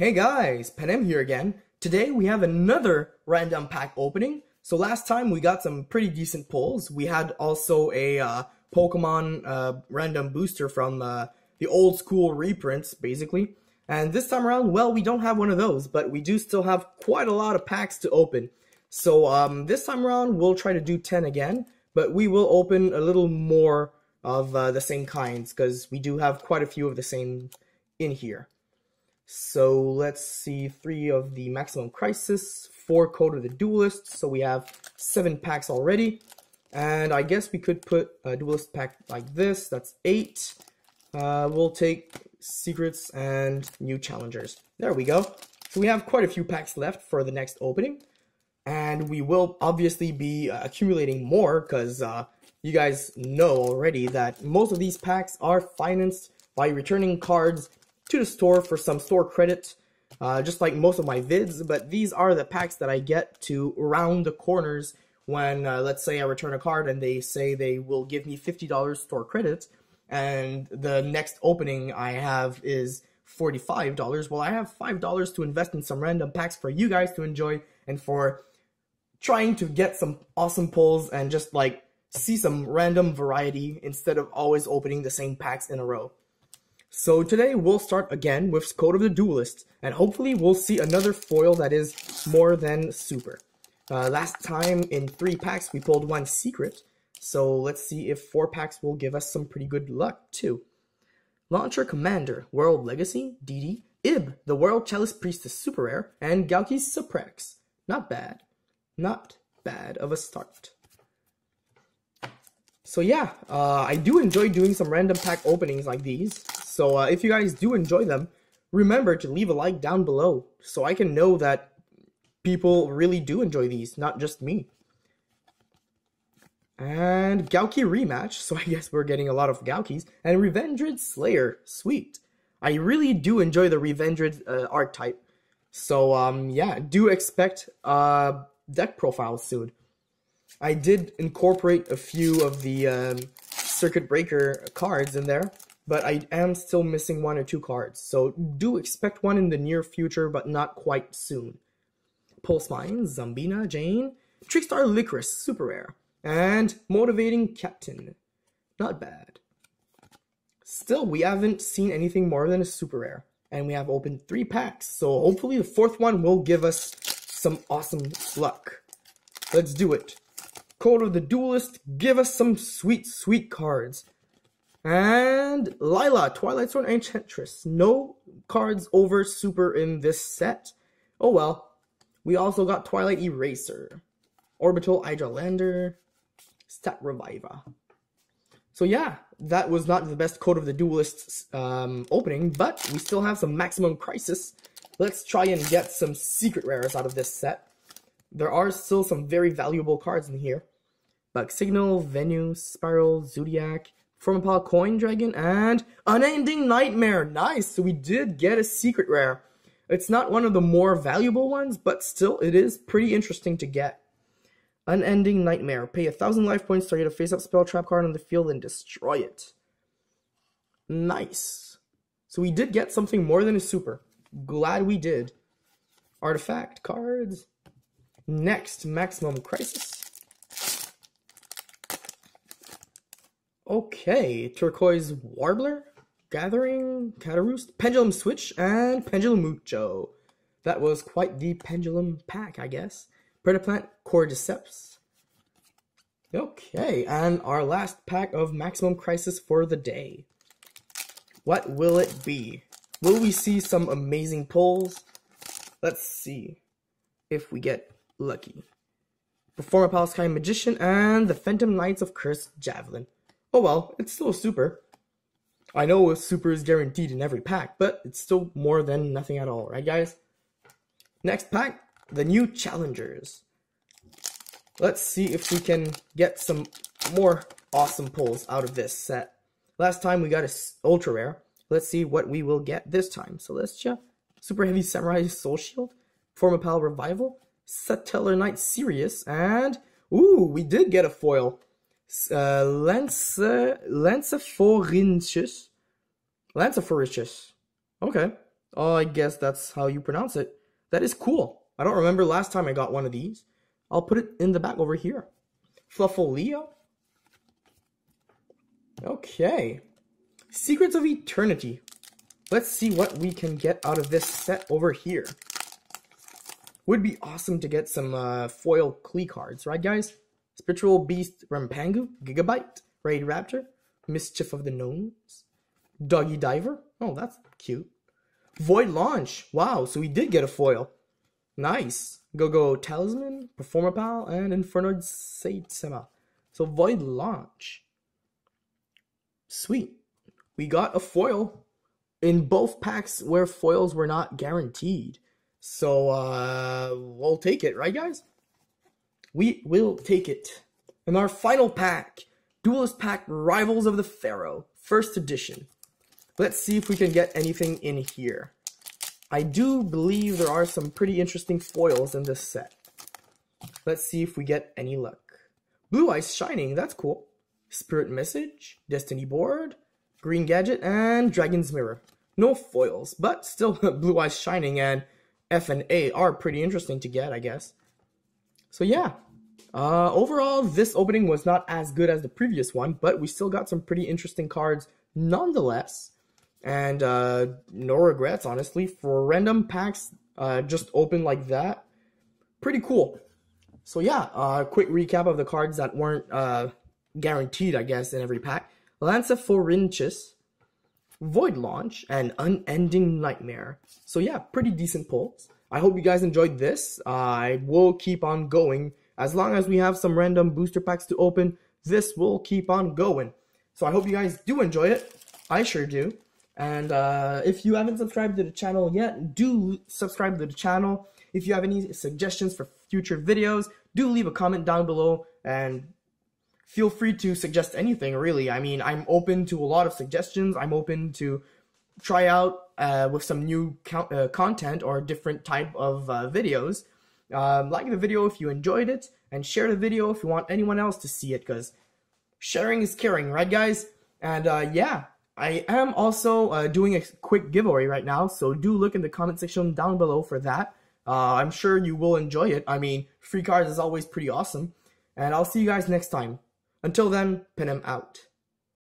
Hey guys, Pan-M here again. Today we have another random pack opening. So last time we got some pretty decent pulls. We had also a Pokemon random booster from the old school reprints basically. And this time around, well, we don't have one of those, but we do still have quite a lot of packs to open. So this time around we'll try to do 10 again, but we will open a little more of the same kinds because we do have quite a few of the same in here. So let's see, 3 of the Maximum Crisis, 4 Code of the Duelist, so we have 7 packs already. And I guess we could put a Duelist pack like this, that's 8. We'll take Secrets and New Challengers. There we go. So we have quite a few packs left for the next opening. And we will obviously be accumulating more, because you guys know already that most of these packs are financed by returning cards to the store for some store credit, just like most of my vids, but these are the packs that I get to round the corners when, let's say I return a card and they say they will give me $50 store credit, and the next opening I have is $45, well, I have $5 to invest in some random packs for you guys to enjoy, and for trying to get some awesome pulls and just, like, see some random variety instead of always opening the same packs in a row. So today we'll start again with Code of the Duelist, and hopefully we'll see another foil that is more than super. Last time in 3 packs we pulled 1 secret, so let's see if 4 packs will give us some pretty good luck too. Launcher Commander, World Legacy, DD, Ib, the World Chalice Priestess Super Rare, and Galky Suprex. Not bad. Not bad of a start. So yeah, I do enjoy doing some random pack openings like these. So if you guys do enjoy them, remember to leave a like down below so I can know that people really do enjoy these, not just me. And Gouki Rematch, so I guess we're getting a lot of Goukis. And Revengerid Slayer, sweet. I really do enjoy the Revengerid archetype. So yeah, do expect deck profiles soon. I did incorporate a few of the Circuit Breaker cards in there, but I am still missing 1 or 2 cards, so do expect one in the near future, but not quite soon. Pulse Mine, Zambina, Jane, Trickstar Licorice, Super Rare, and Motivating Captain. Not bad. Still, we haven't seen anything more than a Super Rare, and we have opened 3 packs, so hopefully the 4th one will give us some awesome luck. Let's do it. Code of the Duelist, give us some sweet, sweet cards. And Lila, Twilight Sword, Enchantress. No cards over super in this set. Oh well. We also got Twilight Eraser, Orbital Hydra Lander, Stat Reviver. So yeah, that was not the best Code of the Duelist opening, but we still have some Maximum Crisis. Let's try and get some secret rares out of this set. There are still some very valuable cards in here. Buck Signal, Venue Spiral, Zodiac, from Paw Coin Dragon, and Unending Nightmare. Nice, so we did get a secret rare. It's not one of the more valuable ones, but still it is pretty interesting to get. Unending Nightmare. Pay 1,000 life points, target a face-up spell trap card on the field and destroy it. Nice. So we did get something more than a super. Glad we did. Artifact cards. Next, Maximum Crisis. Okay, Turquoise Warbler, Gathering Cateroost, Pendulum Switch, and Pendulum Mucho. That was quite the Pendulum pack, I guess. Predaplant, Cordyceps. Okay, and our last pack of Maximum Crisis for the day. What will it be? Will we see some amazing pulls? Let's see if we get lucky. Perform a Palestine Magician and the Phantom Knights of Cursed Javelin. Oh well, it's still a super. I know a super is guaranteed in every pack, but it's still more than nothing at all, right guys? Next pack, the New Challengers. Let's see if we can get some more awesome pulls out of this set. Last time we got an ultra rare. Let's see what we will get this time. Celestia, Super Heavy Samurai Soul Shield, Formapal Revival, Settler Knight Sirius, and ooh, we did get a foil. Lancephorhynchus. Okay. Oh, I guess that's how you pronounce it. That is cool. I don't remember last time I got one of these. I'll put it in the back over here. Fluffolia. Okay. Secrets of Eternity. Let's see what we can get out of this set over here. Would be awesome to get some foil Klee cards, right guys? Spiritual Beast Rampangu, Gigabyte, Raid Raptor, Mischief of the Gnomes, Doggy Diver. Oh, that's cute. Void Launch. Wow, so we did get a foil. Nice. Go-Go Talisman, Performer Pal, and Inferno Saitsema. So Void Launch. Sweet. We got a foil in both packs where foils were not guaranteed. So we'll take it, right guys? We will take it. And our final pack, Duelist Pack Rivals of the Pharaoh, first edition. Let's see if we can get anything in here. I do believe there are some pretty interesting foils in this set. Let's see if we get any luck. Blue Eyes Shining, that's cool. Spirit Message, Destiny Board, Green Gadget, and Dragon's Mirror. No foils, but still Blue Eyes Shining and F and A are pretty interesting to get, I guess. So yeah, overall this opening was not as good as the previous one, but we still got some pretty interesting cards nonetheless. And no regrets, honestly, for random packs just open like that. Pretty cool. So yeah, quick recap of the cards that weren't guaranteed, I guess, in every pack. Lancephorhynchus, Void Launch, and Unending Nightmare. So yeah, pretty decent pulls. I hope you guys enjoyed this. I will keep on going. As long as we have some random booster packs to open, this will keep on going. So I hope you guys do enjoy it. I sure do. And if you haven't subscribed to the channel yet, do subscribe to the channel. If you have any suggestions for future videos, do leave a comment down below and feel free to suggest anything, really. I mean, I'm open to a lot of suggestions. I'm open to try out with some new content or different type of videos. Like the video if you enjoyed it, and share the video if you want anyone else to see it, because sharing is caring, right guys? And yeah. I am also doing a quick giveaway right now, so do look in the comment section down below for that. I'm sure you will enjoy it. I mean, free cards is always pretty awesome. And I'll see you guys next time. Until then, Pan-M out.